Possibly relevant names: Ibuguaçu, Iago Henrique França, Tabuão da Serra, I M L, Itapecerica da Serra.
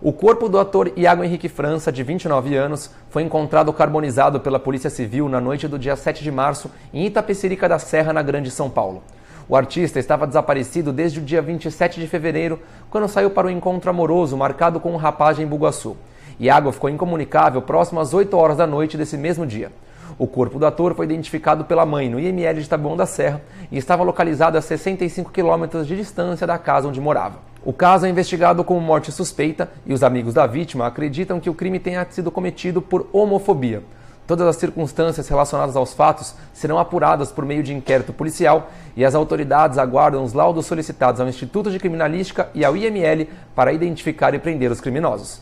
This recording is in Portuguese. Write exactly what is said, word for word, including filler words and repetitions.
O corpo do ator Iago Henrique França, de vinte e nove anos, foi encontrado carbonizado pela Polícia Civil na noite do dia sete de março em Itapecerica da Serra, na Grande São Paulo. O artista estava desaparecido desde o dia vinte e sete de fevereiro, quando saiu para o encontro amoroso marcado com um rapaz em Ibuguaçu. Iago ficou incomunicável próximo às oito horas da noite desse mesmo dia. O corpo do ator foi identificado pela mãe no I M L de Tabuão da Serra e estava localizado a sessenta e cinco quilômetros de distância da casa onde morava. O caso é investigado como morte suspeita e os amigos da vítima acreditam que o crime tenha sido cometido por homofobia. Todas as circunstâncias relacionadas aos fatos serão apuradas por meio de inquérito policial e as autoridades aguardam os laudos solicitados ao Instituto de Criminalística e ao I M L para identificar e prender os criminosos.